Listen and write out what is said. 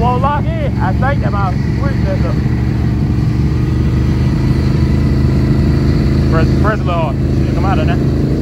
won't lock in. I think that my switch is up. Press a little hard. Should come out of there.